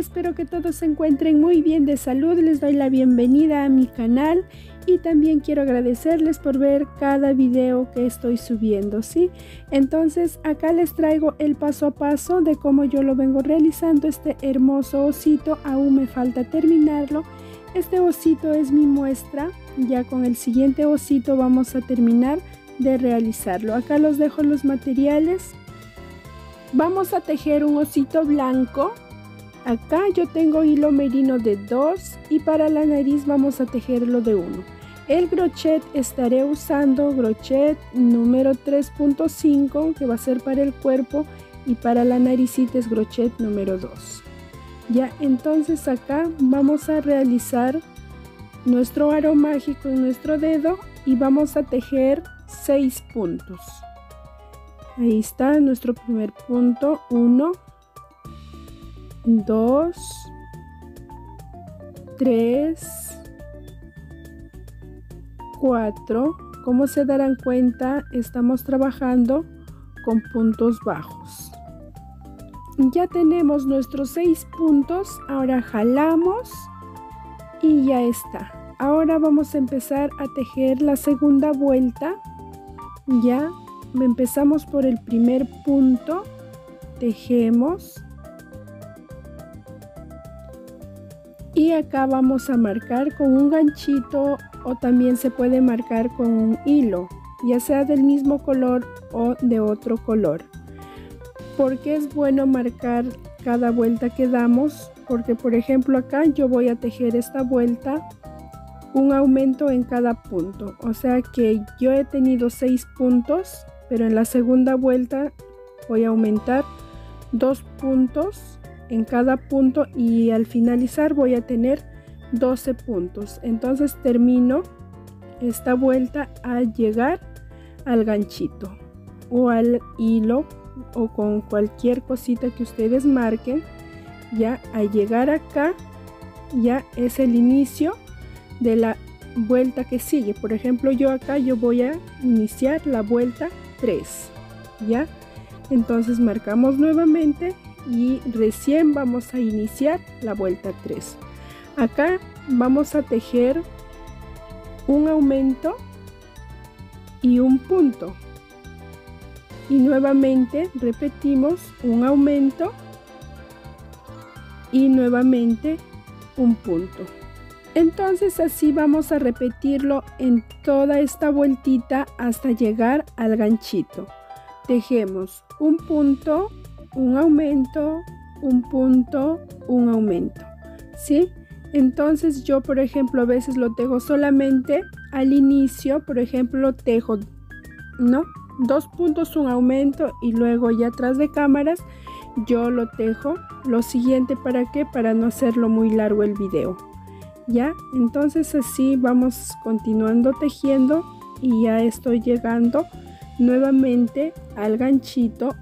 espero que todos se encuentren muy bien de salud. Les doy la bienvenida a mi canal y también quiero agradecerles por ver cada video que estoy subiendo, ¿sí? Entonces acá les traigo el paso a paso de cómo yo lo vengo realizando este hermoso osito. Aún me falta terminarlo. Este osito es mi muestra, ya con el siguiente osito vamos a terminar de realizarlo. Acá los dejo los materiales. Vamos a tejer un osito blanco. Acá yo tengo hilo merino de 2 y para la nariz vamos a tejerlo de 1. El crochet estaré usando crochet número 3.5, que va a ser para el cuerpo, y para la naricita es crochet número 2. Ya, entonces acá vamos a realizar nuestro aro mágico en nuestro dedo y vamos a tejer 6 puntos. Ahí está nuestro primer punto, 1, 2, 3, 4. Como se darán cuenta, estamos trabajando con puntos bajos. Ya tenemos nuestros 6 puntos, ahora jalamos y ya está. Ahora vamos a empezar a tejer la segunda vuelta. Ya empezamos por el primer punto, tejemos y acá vamos a marcar con un ganchito, o también se puede marcar con un hilo, ya sea del mismo color o de otro color. Porque es bueno marcar cada vuelta que damos, porque por ejemplo acá yo voy a tejer esta vuelta un aumento en cada punto, o sea que yo he tenido 6 puntos, pero en la segunda vuelta voy a aumentar 2 puntos en cada punto y al finalizar voy a tener 12 puntos. Entonces termino esta vuelta a llegar al ganchito o al hilo o con cualquier cosita que ustedes marquen. Ya al llegar acá ya es el inicio de la vuelta que sigue. Por ejemplo yo acá voy a iniciar la vuelta 3. Ya, entonces marcamos nuevamente y recién vamos a iniciar la vuelta 3. Acá vamos a tejer un aumento y un punto y nuevamente repetimos un aumento y nuevamente un punto. Entonces así vamos a repetirlo en toda esta vueltita hasta llegar al ganchito. Tejemos un punto, un aumento, un punto, un aumento, ¿sí? Entonces yo por ejemplo a veces lo tejo solamente al inicio, por ejemplo tejo, ¿no?, 2 puntos, un aumento y luego ya atrás de cámaras yo lo tejo lo siguiente. ¿Para qué? Para no hacerlo muy largo el video. Ya, entonces así vamos continuando tejiendo y ya estoy llegando nuevamente al ganchito,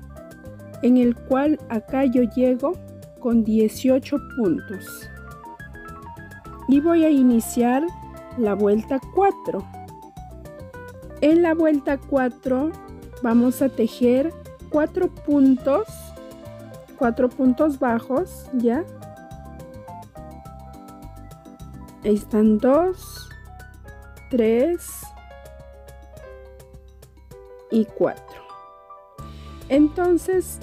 en el cual acá yo llego con 18 puntos y voy a iniciar la vuelta 4. En la vuelta 4 vamos a tejer 4 puntos, 4 puntos bajos. Ya, ahí están 2, 3 y 4. Entonces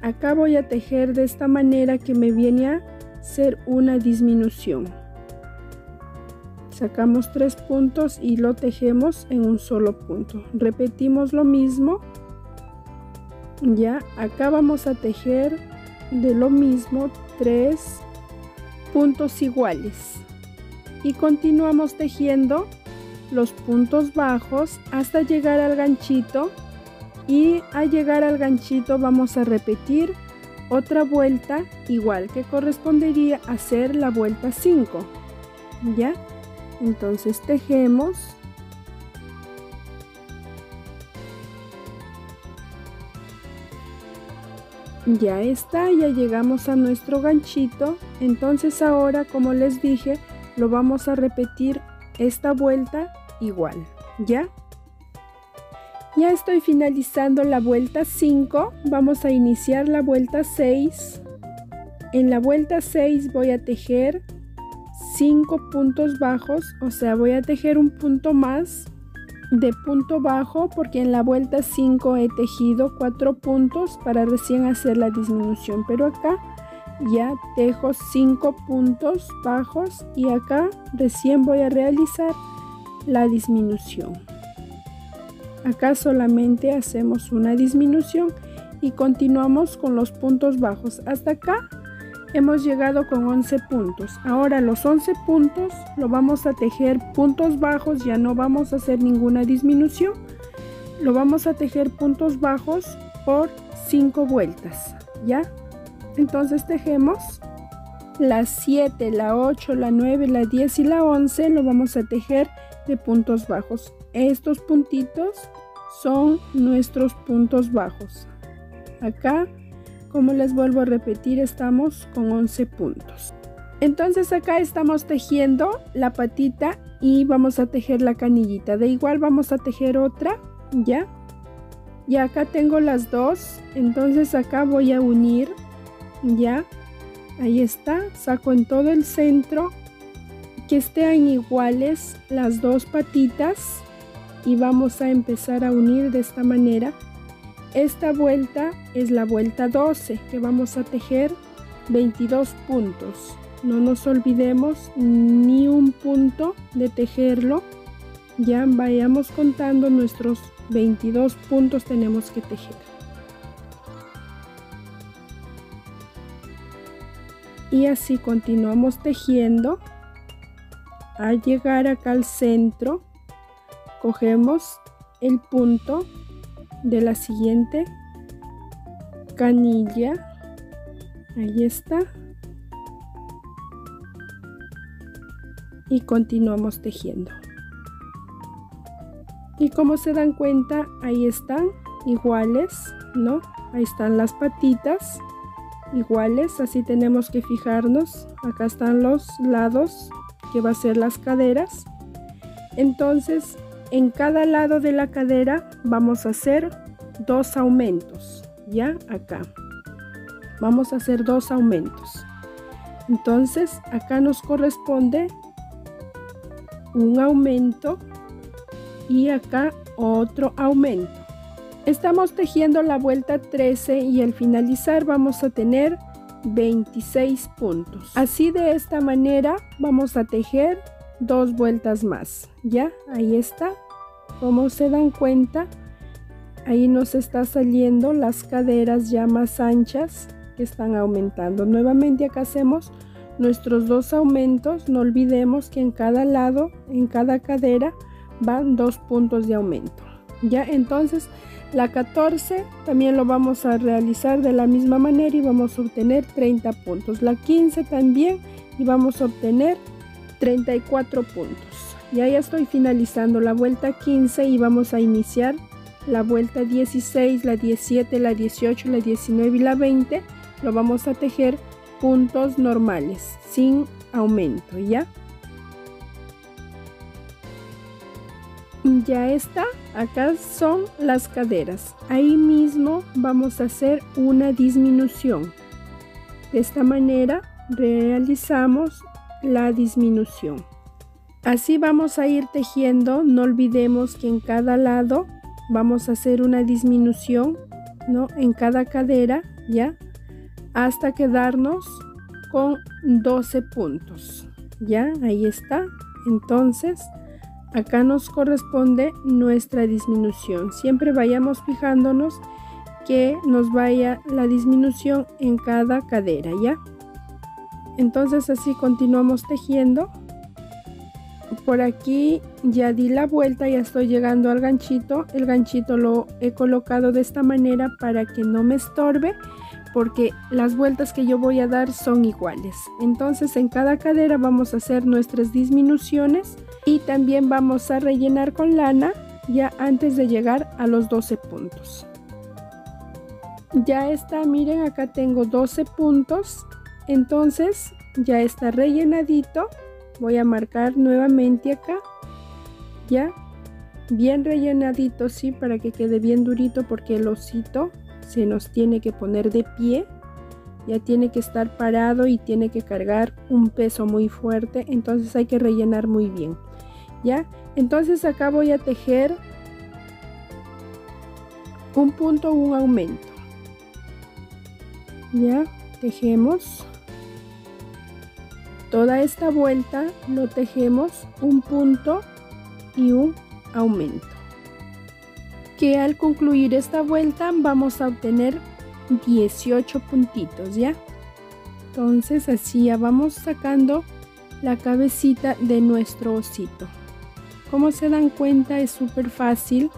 acá voy a tejer de esta manera que me viene a ser una disminución. Sacamos 3 puntos y lo tejemos en un solo punto. Repetimos lo mismo. Ya, acá vamos a tejer de lo mismo 3 puntos iguales. Y continuamos tejiendo los puntos bajos hasta llegar al ganchito. Y al llegar al ganchito vamos a repetir otra vuelta igual, que correspondería a hacer la vuelta 5. Ya, entonces tejemos ya está, ya llegamos a nuestro ganchito. Entonces ahora, como les dije, lo vamos a repetir esta vuelta igual. Ya, ya estoy finalizando la vuelta 5. Vamos a iniciar la vuelta 6. En la vuelta 6 voy a tejer 5 puntos bajos, o sea, voy a tejer un punto más de punto bajo porque en la vuelta 5 he tejido 4 puntos para recién hacer la disminución, pero acá ya tejo 5 puntos bajos y acá recién voy a realizar la disminución. Acá solamente hacemos una disminución y continuamos con los puntos bajos. Hasta acá hemos llegado con 11 puntos. Ahora los 11 puntos lo vamos a tejer puntos bajos, ya no vamos a hacer ninguna disminución, lo vamos a tejer puntos bajos por 5 vueltas, ¿ya? Entonces tejemos la 7, la 8, la 9, la 10 y la 11, lo vamos a tejer de puntos bajos. Estos puntitos son nuestros puntos bajos. Acá, como les vuelvo a repetir, estamos con 11 puntos. Entonces acá estamos tejiendo la patita y vamos a tejer la canillita. De igual vamos a tejer otra, ¿ya? Y acá tengo las dos, entonces acá voy a unir, ¿ya? Ahí está, saco en todo el centro, que estén iguales las dos patitas y vamos a empezar a unir de esta manera. Esta vuelta es la vuelta 12, que vamos a tejer 22 puntos. No nos olvidemos ni un punto de tejerlo. Ya vayamos contando nuestros 22 puntos tenemos que tejer. Y así continuamos tejiendo. Al llegar acá al centro, cogemos el punto de la siguiente canilla, ahí está, y continuamos tejiendo. Y como se dan cuenta, ahí están iguales, ¿no? Ahí están las patitas iguales, así tenemos que fijarnos. Acá están los lados, que va a ser las caderas. Entonces en cada lado de la cadera vamos a hacer 2 aumentos, ya. Acá vamos a hacer 2 aumentos, entonces acá nos corresponde un aumento y acá otro aumento. Estamos tejiendo la vuelta 13 y al finalizar vamos a tener 26 puntos. Así de esta manera vamos a tejer 2 vueltas más, ya. Ahí está, como se dan cuenta, ahí nos está saliendo las caderas ya más anchas que están aumentando. Nuevamente acá hacemos nuestros 2 aumentos. No olvidemos que en cada lado, en cada cadera van 2 puntos de aumento, ya. Entonces la 14 también lo vamos a realizar de la misma manera y vamos a obtener 30 puntos. La 15 también y vamos a obtener 34 puntos. Ya, ya estoy finalizando la vuelta 15 y vamos a iniciar la vuelta 16, la 17, la 18, la 19 y la 20. Lo vamos a tejer puntos normales, sin aumento, ¿ya? Ya está, acá son las caderas. Ahí mismo vamos a hacer una disminución. De esta manera realizamos la disminución. Así vamos a ir tejiendo. No olvidemos que en cada lado vamos a hacer una disminución, ¿no? En cada cadera, ya, hasta quedarnos con 12 puntos, ya. Ahí está. Entonces acá nos corresponde nuestra disminución. Siempre vayamos fijándonos que nos vaya la disminución en cada cadera, ya. Entonces así continuamos tejiendo. Por aquí ya di la vuelta, ya estoy llegando al ganchito. El ganchito lo he colocado de esta manera para que no me estorbe, porque las vueltas que yo voy a dar son iguales. Entonces en cada cadera vamos a hacer nuestras disminuciones y también vamos a rellenar con lana ya antes de llegar a los 12 puntos. Ya está, miren, acá tengo 12 puntos. Entonces ya está rellenadito. Voy a marcar nuevamente acá, ya, bien rellenadito, sí, para que quede bien durito, porque el osito se nos tiene que poner de pie, ya tiene que estar parado y tiene que cargar un peso muy fuerte, entonces hay que rellenar muy bien, ¿ya? Entonces acá voy a tejer un punto, un aumento, ya tejemos toda esta vuelta, lo tejemos un punto y un aumento, que al concluir esta vuelta vamos a obtener 18 puntitos, ya. Entonces así ya vamos sacando la cabecita de nuestro osito. Como se dan cuenta, es súper fácil,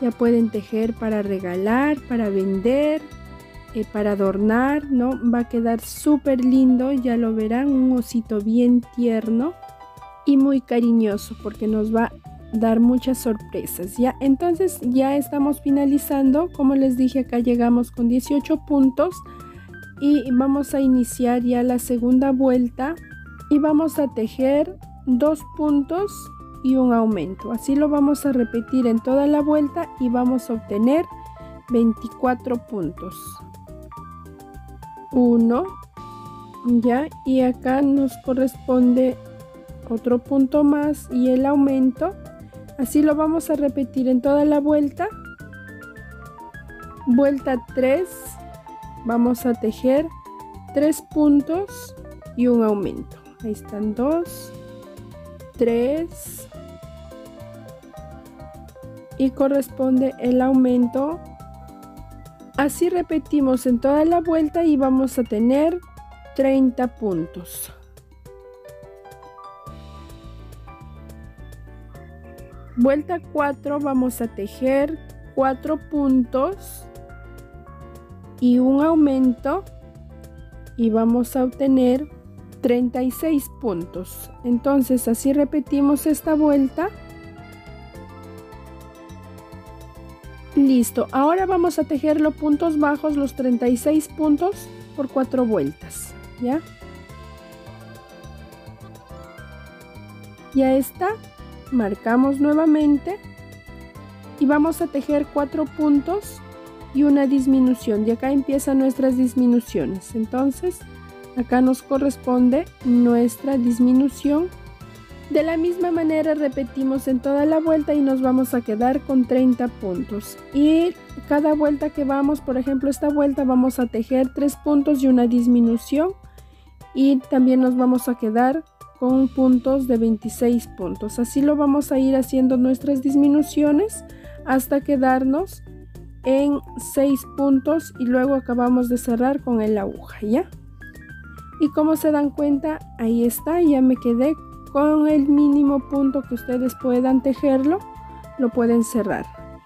ya pueden tejer para regalar, para vender, para adornar, ¿no? Va a quedar súper lindo, ya lo verán, un osito bien tierno y muy cariñoso, porque nos va a dar muchas sorpresas, ¿ya? Entonces ya estamos finalizando, como les dije, acá llegamos con 18 puntos y vamos a iniciar ya la segunda vuelta y vamos a tejer 2 puntos y un aumento. Así lo vamos a repetir en toda la vuelta y vamos a obtener 24 puntos. 1, ya, y acá nos corresponde otro punto más y el aumento. Así lo vamos a repetir en toda la vuelta. Vuelta 3, vamos a tejer 3 puntos y un aumento. Ahí están 2, 3 y corresponde el aumento. Así repetimos en toda la vuelta y vamos a tener 30 puntos. Vuelta 4, vamos a tejer 4 puntos y un aumento y vamos a obtener 36 puntos. Entonces así repetimos esta vuelta. Listo, ahora vamos a tejer los puntos bajos, los 36 puntos por 4 vueltas, ¿ya? Ya está, marcamos nuevamente y vamos a tejer 4 puntos y una disminución, y acá empiezan nuestras disminuciones. Entonces acá nos corresponde nuestra disminución. De la misma manera repetimos en toda la vuelta y nos vamos a quedar con 30 puntos. Y cada vuelta que vamos, por ejemplo esta vuelta, vamos a tejer 3 puntos y una disminución. Y también nos vamos a quedar con puntos de 26 puntos. Así lo vamos a ir haciendo nuestras disminuciones hasta quedarnos en 6 puntos y luego acabamos de cerrar con el aguja, ¿ya? Y como se dan cuenta, ahí está, ya me quedé con el mínimo punto que ustedes puedan tejerlo, lo pueden cerrar.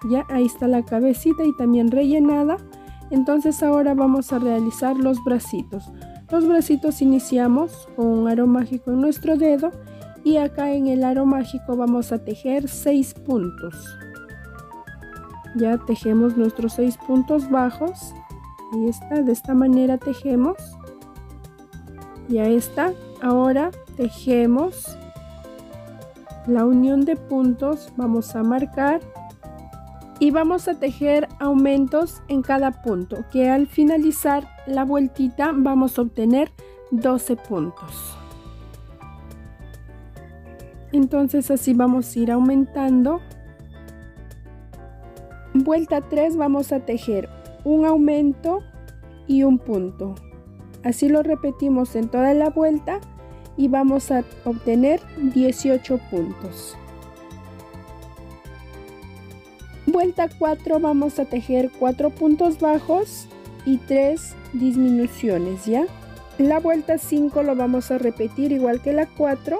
Ya ahí está la cabecita y también rellenada. Entonces ahora vamos a realizar los bracitos. Los bracitos iniciamos con un aro mágico en nuestro dedo y acá en el aro mágico vamos a tejer 6 puntos. Ya tejemos nuestros 6 puntos bajos. Ahí está, de esta manera tejemos. Ya está, ahora tejemos la unión de puntos, vamos a marcar y vamos a tejer aumentos en cada punto, que al finalizar la vueltita vamos a obtener 12 puntos. Entonces así vamos a ir aumentando. Vuelta 3, vamos a tejer un aumento y un punto. Así lo repetimos en toda la vuelta y vamos a obtener 18 puntos. Vuelta 4, vamos a tejer 4 puntos bajos y 3 disminuciones, ¿ya? La vuelta 5 lo vamos a repetir igual que la 4,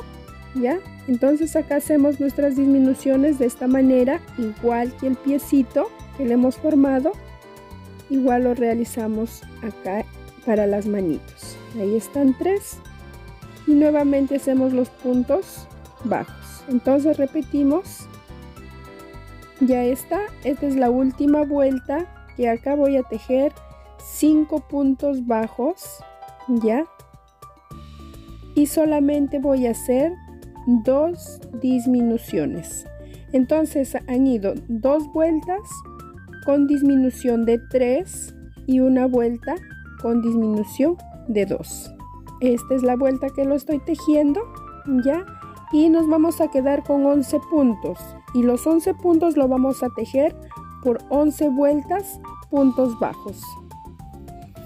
¿ya? Entonces acá hacemos nuestras disminuciones de esta manera, igual que el piecito que le hemos formado, igual lo realizamos acá para las manitos. Ahí están 3 y nuevamente hacemos los puntos bajos. Entonces repetimos. Ya está, esta es la última vuelta, que acá voy a tejer 5 puntos bajos, ya, y solamente voy a hacer 2 disminuciones. Entonces han ido 2 vueltas con disminución de 3 y una vuelta con disminución de 2. Esta es la vuelta que lo estoy tejiendo, ¿ya? Y nos vamos a quedar con 11 puntos. Y los 11 puntos lo vamos a tejer por 11 vueltas, puntos bajos.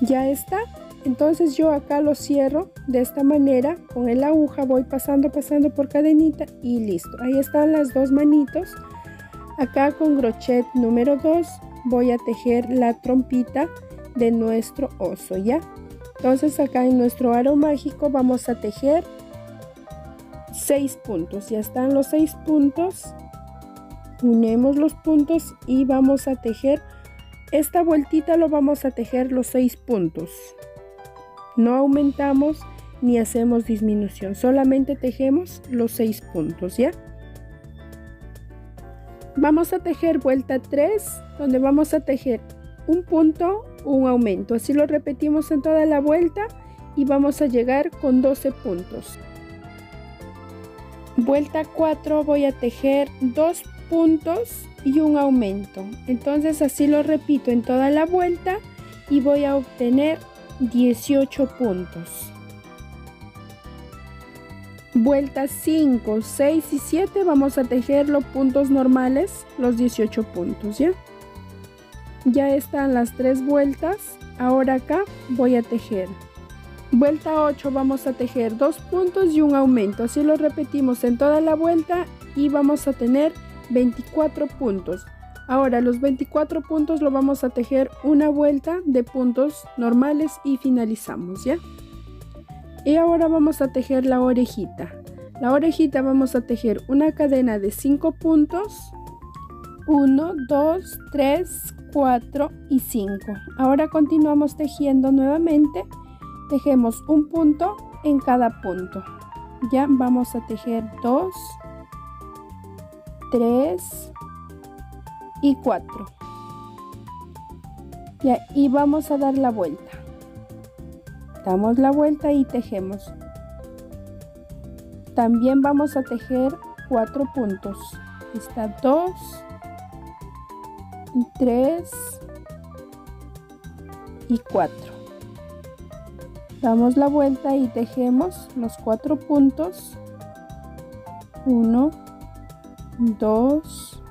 Ya está. Entonces yo acá lo cierro de esta manera, con la aguja voy pasando por cadenita y listo. Ahí están las dos manitos. Acá con crochet número 2 voy a tejer la trompita de nuestro oso, ¿ya? Entonces acá en nuestro aro mágico vamos a tejer 6 puntos. Ya están los 6 puntos. Unimos los puntos y vamos a tejer esta vueltita, lo vamos a tejer los 6 puntos. No aumentamos ni hacemos disminución, solamente tejemos los 6 puntos, ¿ya? Vamos a tejer vuelta 3, donde vamos a tejer un punto, un aumento. Así lo repetimos en toda la vuelta y vamos a llegar con 12 puntos. Vuelta 4 voy a tejer 2 puntos y un aumento. Entonces así lo repito en toda la vuelta y voy a obtener 18 puntos. Vueltas 5, 6 y 7 vamos a tejer los puntos normales, los 18 puntos, ¿ya? Ya están las 3 vueltas. Ahora acá voy a tejer. Vuelta 8 vamos a tejer 2 puntos y un aumento. Así lo repetimos en toda la vuelta y vamos a tener 24 puntos. Ahora los 24 puntos lo vamos a tejer una vuelta de puntos normales y finalizamos, ¿ya? Y ahora vamos a tejer la orejita. La orejita vamos a tejer una cadena de 5 puntos. 1, 2, 3, 4 y 5. Ahora continuamos tejiendo nuevamente. Tejemos un punto en cada punto. Ya vamos a tejer 2, 3 y 4. Ya, y vamos a dar la vuelta. Damos la vuelta y tejemos. También vamos a tejer 4 puntos. Está 2 y 3 y 4. Damos la vuelta y tejemos los 4 puntos. 1, 2,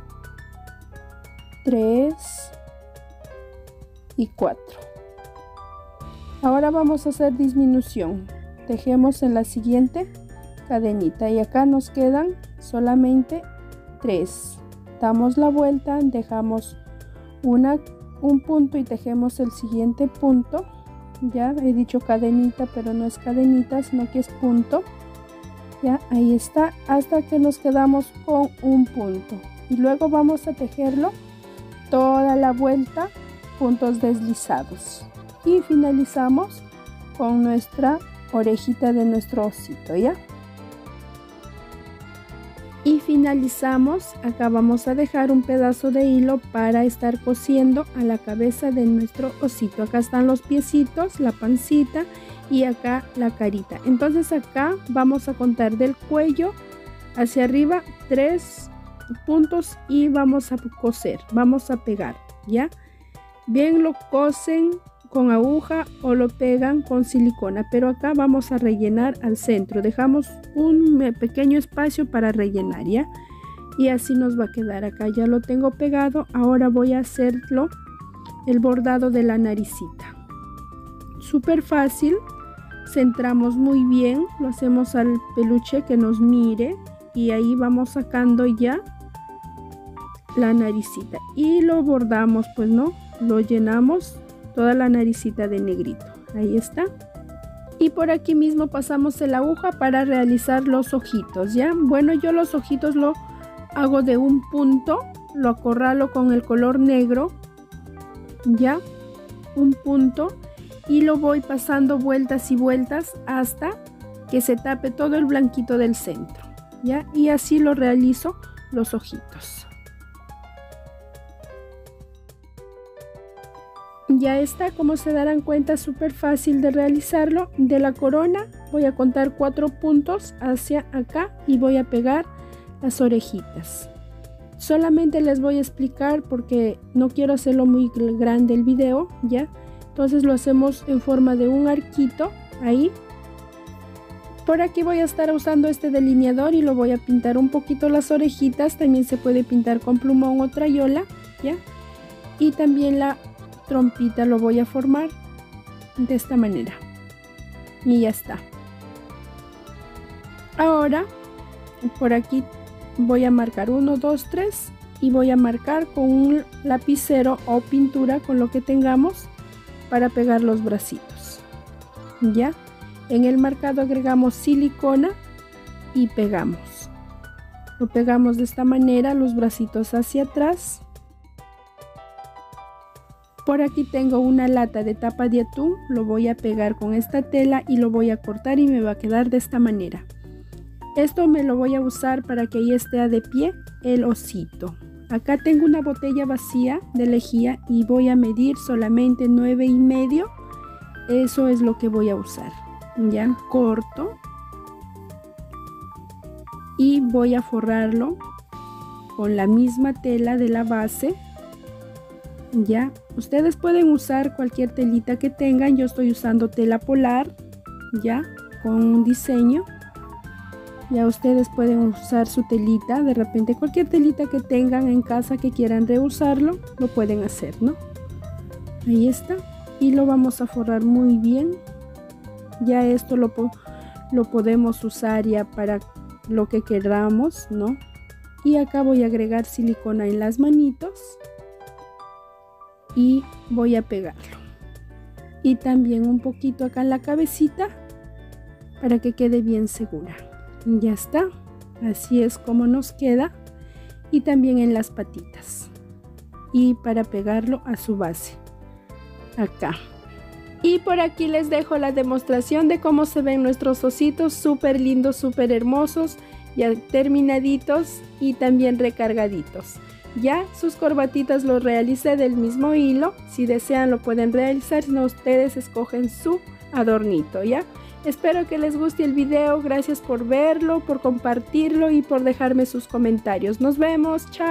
3 y 4. Ahora vamos a hacer disminución. Tejemos en la siguiente cadenita y acá nos quedan solamente 3. Damos la vuelta, dejamos un punto y tejemos el siguiente punto. Ya he dicho cadenita, pero no es cadenita, sino que es punto. Ya, ahí está, hasta que nos quedamos con un punto. Y luego vamos a tejerlo toda la vuelta, puntos deslizados. Y finalizamos con nuestra orejita de nuestro osito, ¿ya? Y finalizamos, acá vamos a dejar un pedazo de hilo para estar cosiendo a la cabeza de nuestro osito. Acá están los piecitos, la pancita y acá la carita. Entonces acá vamos a contar del cuello hacia arriba 3 puntos y vamos a coser, vamos a pegar, ¿ya? Bien, lo cosen con aguja o lo pegan con silicona, pero acá vamos a rellenar al centro, dejamos un pequeño espacio para rellenar, ¿ya? Y así nos va a quedar. Acá ya lo tengo pegado, ahora voy a hacerlo el bordado de la naricita. Súper fácil, centramos muy bien, lo hacemos al peluche que nos mire y ahí vamos sacando ya la naricita y lo bordamos, pues no, lo llenamos toda la naricita de negrito, ahí está. Y por aquí mismo pasamos la aguja para realizar los ojitos, ¿ya? Bueno, yo los ojitos lo hago de un punto, lo acorralo con el color negro, ¿ya? Un punto y lo voy pasando vueltas y vueltas hasta que se tape todo el blanquito del centro, ¿ya? Y así lo realizo los ojitos. Ya está, como se darán cuenta, súper fácil de realizarlo. De la corona voy a contar 4 puntos hacia acá y voy a pegar las orejitas. Solamente les voy a explicar porque no quiero hacerlo muy grande el video, ¿ya? Entonces lo hacemos en forma de un arquito, ahí. Por aquí voy a estar usando este delineador y lo voy a pintar un poquito las orejitas. También se puede pintar con plumón o crayola, ¿ya? Y también la trompita lo voy a formar de esta manera. Y ya está. Ahora, por aquí voy a marcar 1, 2, 3 y voy a marcar con un lapicero o pintura, con lo que tengamos, para pegar los bracitos, ¿ya? En el marcado agregamos silicona y pegamos. Lo pegamos de esta manera, los bracitos hacia atrás. Por aquí tengo una lata de tapa de atún, lo voy a pegar con esta tela y lo voy a cortar y me va a quedar de esta manera. Esto me lo voy a usar para que ahí esté de pie el osito. Acá tengo una botella vacía de lejía y voy a medir solamente 9,5. Eso es lo que voy a usar. Ya corto y voy a forrarlo con la misma tela de la base. Ya, ustedes pueden usar cualquier telita que tengan. Yo estoy usando tela polar, ya, con un diseño. Ya ustedes pueden usar su telita, de repente cualquier telita que tengan en casa que quieran reusarlo, lo pueden hacer, ¿no? Ahí está. Y lo vamos a forrar muy bien. Ya esto lo podemos usar ya para lo que queramos, ¿no? Y acá voy a agregar silicona en las manitos. Y voy a pegarlo. Y también un poquito acá en la cabecita para que quede bien segura. Ya está. Así es como nos queda. Y también en las patitas. Y para pegarlo a su base. Acá. Y por aquí les dejo la demostración de cómo se ven nuestros ositos, súper lindos, súper hermosos, ya terminaditos y también recargaditos. Ya sus corbatitas los realicé del mismo hilo, si desean lo pueden realizar, si no ustedes escogen su adornito, ¿ya? Espero que les guste el video, gracias por verlo, por compartirlo y por dejarme sus comentarios. Nos vemos, chao.